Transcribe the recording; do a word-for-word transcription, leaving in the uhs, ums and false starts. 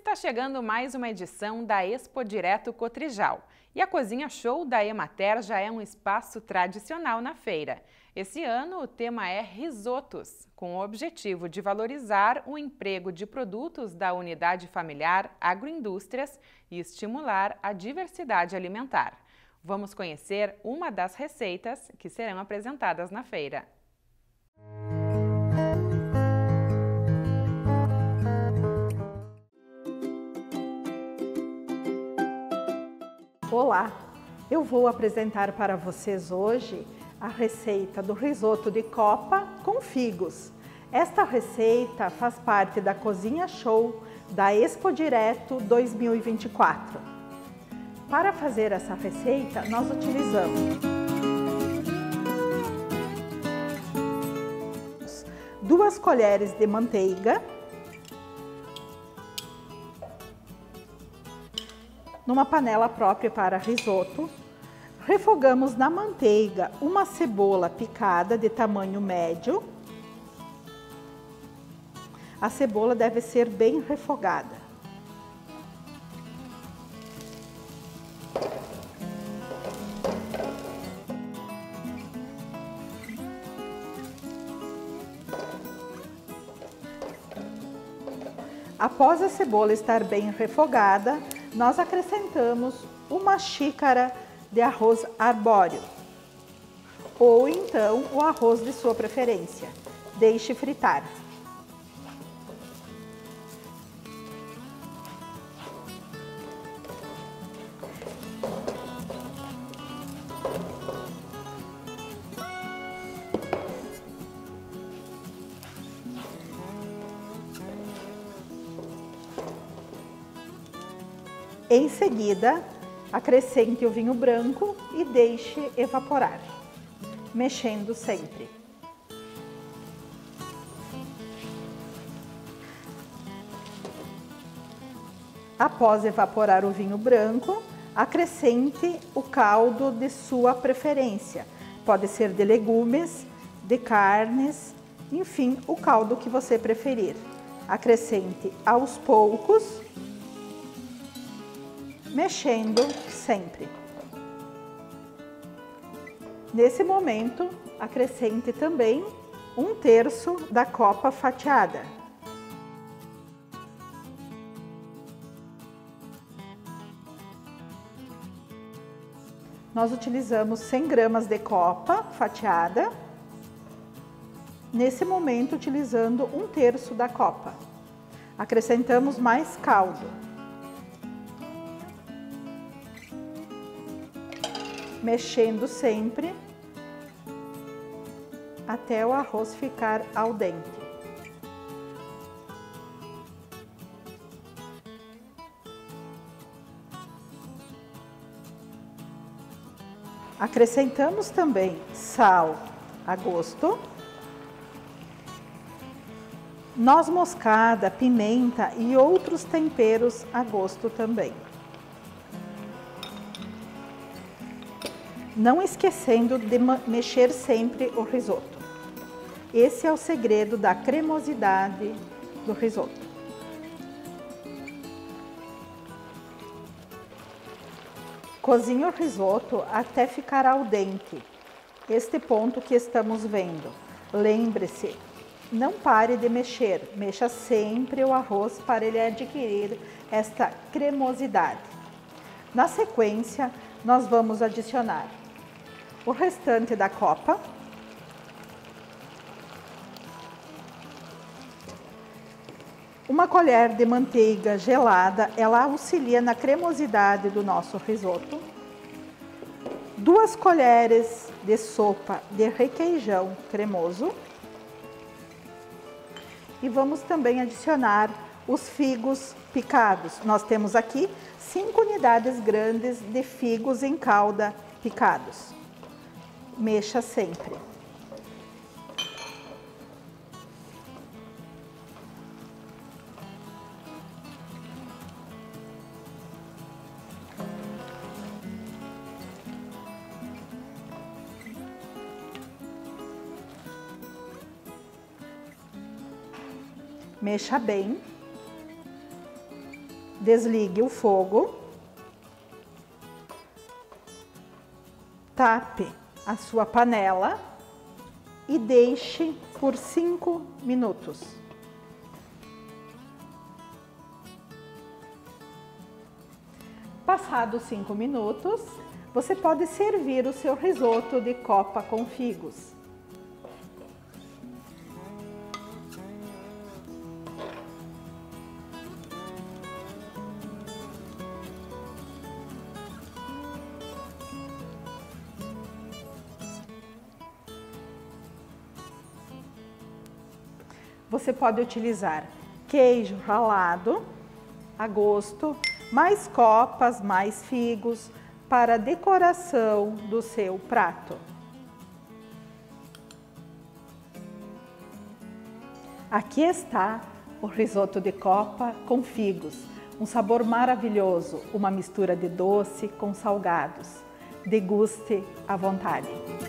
Está chegando mais uma edição da Expodireto Cotrijal e a Cozinha Show da Emater já é um espaço tradicional na feira. Esse ano o tema é risotos, com o objetivo de valorizar o emprego de produtos da unidade familiar agroindústrias e estimular a diversidade alimentar. Vamos conhecer uma das receitas que serão apresentadas na feira. Olá, eu vou apresentar para vocês hoje a receita do risoto de copa com figos. Esta receita faz parte da Cozinha Show da Expodireto dois mil e vinte e quatro. Para fazer essa receita, nós utilizamos duas colheres de manteiga, numa panela própria para risoto, refogamos na manteiga uma cebola picada de tamanho médio. A cebola deve ser bem refogada. Após a cebola estar bem refogada, nós acrescentamos uma xícara de arroz arbório ou então o arroz de sua preferência. Deixe fritar. Em seguida, acrescente o vinho branco e deixe evaporar, mexendo sempre. Após evaporar o vinho branco, acrescente o caldo de sua preferência. Pode ser de legumes, de carnes, enfim, o caldo que você preferir. Acrescente aos poucos, mexendo sempre. Nesse momento, acrescente também um terço da copa fatiada. Nós utilizamos cem gramas de copa fatiada. Nesse momento, utilizando um terço da copa. Acrescentamos mais caldo, mexendo sempre até o arroz ficar al dente. Acrescentamos também sal a gosto, noz moscada, pimenta e outros temperos a gosto também. Não esquecendo de mexer sempre o risoto. Esse é o segredo da cremosidade do risoto. Cozinhe o risoto até ficar al dente. Este ponto que estamos vendo. Lembre-se, não pare de mexer. Mexa sempre o arroz para ele adquirir esta cremosidade. Na sequência, nós vamos adicionar o restante da copa, uma colher de manteiga gelada, ela auxilia na cremosidade do nosso risoto, duas colheres de sopa de requeijão cremoso e vamos também adicionar os figos picados. Nós temos aqui cinco unidades grandes de figos em calda picados. Mexa sempre. Mexa bem. Desligue o fogo. Tape a sua panela e deixe por cinco minutos. Passados cinco minutos, você pode servir o seu risoto de copa com figos. Você pode utilizar queijo ralado a gosto, mais copas, mais figos para a decoração do seu prato. Aqui está o risoto de copa com figos, um sabor maravilhoso, uma mistura de doce com salgados. Deguste à vontade.